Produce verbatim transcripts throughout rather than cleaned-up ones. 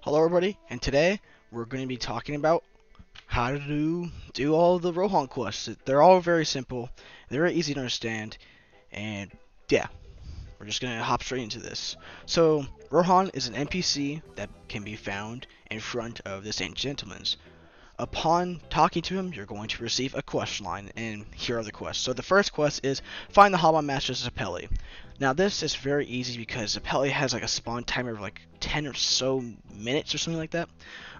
Hello everybody, and today we're going to be talking about how to do all the Rohan quests. They're all very simple, they're easy to understand, and yeah, we're just going to hop straight into this. So Rohan is an N P C that can be found in front of this ancient gentleman's. Upon talking to him, you're going to receive a quest line, and here are the quests. So the first quest is find the Hobbit Master Zapelli. Now this is very easy because Zapelli has like a spawn timer of like ten or so minutes or something like that.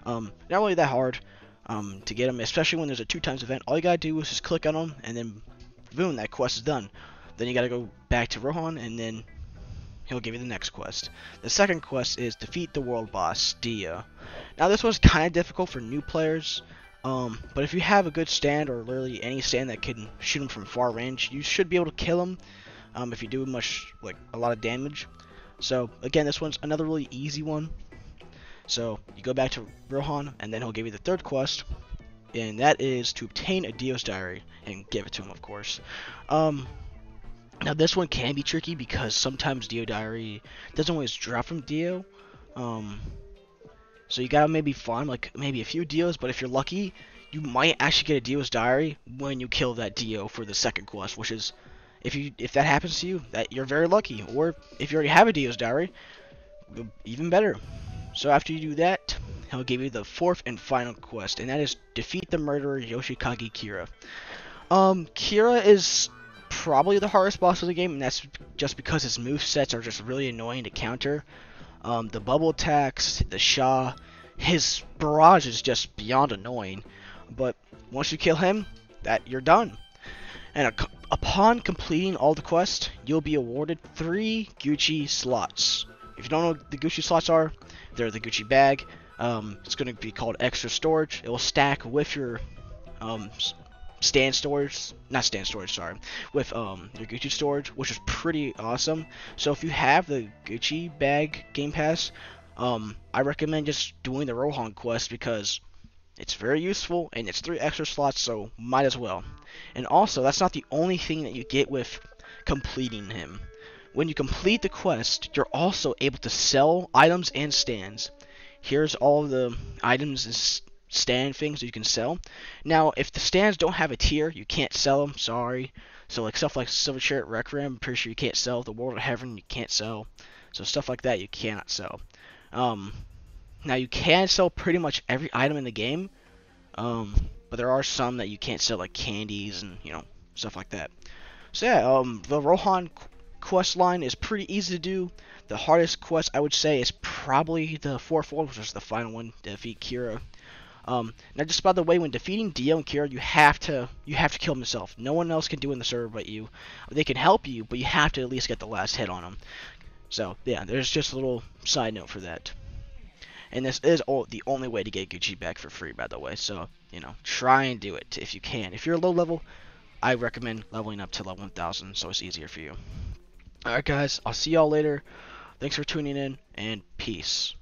Um, not really that hard um, to get him, especially when there's a two times event. All you gotta do is just click on him, and then boom, that quest is done. Then you gotta go back to Rohan, and then he'll give you the next quest. The second quest is defeat the world boss, Dia. Now this one's kind of difficult for new players, um, but if you have a good stand, or literally any stand that can shoot him from far range, you should be able to kill him um, if you do much, like a lot of damage. So again, this one's another really easy one. So you go back to Rohan, and then he'll give you the third quest, and that is to obtain a Dio's Diary and give it to him, of course. Um, Now this one can be tricky because sometimes Dio Diary doesn't always drop from Dio, um, so you gotta maybe farm like maybe a few Dios, but if you're lucky, you might actually get a Dio's Diary when you kill that Dio for the second quest, which is, if you if that happens to you, that you're very lucky, or if you already have a Dio's Diary, even better. So after you do that, he'll give you the fourth and final quest, and that is defeat the murderer Yoshikage Kira. Um, Kira is probably the hardest boss of the game, and that's just because his movesets are just really annoying to counter. Um, the bubble attacks, the Sha, his barrage is just beyond annoying, but once you kill him, that you're done. And upon completing all the quests, you'll be awarded three Gucci slots. If you don't know what the Gucci slots are, they're the Gucci bag. Um, it's going to be called extra storage. It will stack with your um, stand storage, not stand storage, sorry, with um, your Gucci storage, which is pretty awesome. So if you have the Gucci bag game pass, um, I recommend just doing the Rohan quest because it's very useful and it's three extra slots, so might as well. And also, that's not the only thing that you get with completing him. When you complete the quest, you're also able to sell items and stands. Here's all the items and stands stand things that you can sell. Now if the stands don't have a tier, you can't sell them, sorry. So like stuff like Silver Chariot Requiem, I'm pretty sure you can't sell. The World of Heaven, you can't sell. So stuff like that you cannot sell. Um, now you can sell pretty much every item in the game, um, but there are some that you can't sell, like candies and, you know, stuff like that. So yeah, um, the Rohan quest line is pretty easy to do. The hardest quest, I would say, is probably the fourth one, which is the final one, defeat Kira. Um, now just by the way, when defeating Dio and Kira, you have to you have to kill him yourself. No one else can do it in the server but you. They can help you, but you have to at least get the last hit on them. So yeah, there's just a little side note for that. And this is all, the only way to get Gucci back for free, by the way. So you know, try and do it if you can. If you're low level, I recommend leveling up to level one thousand so it's easier for you. All right, guys, I'll see y'all later. Thanks for tuning in, and peace.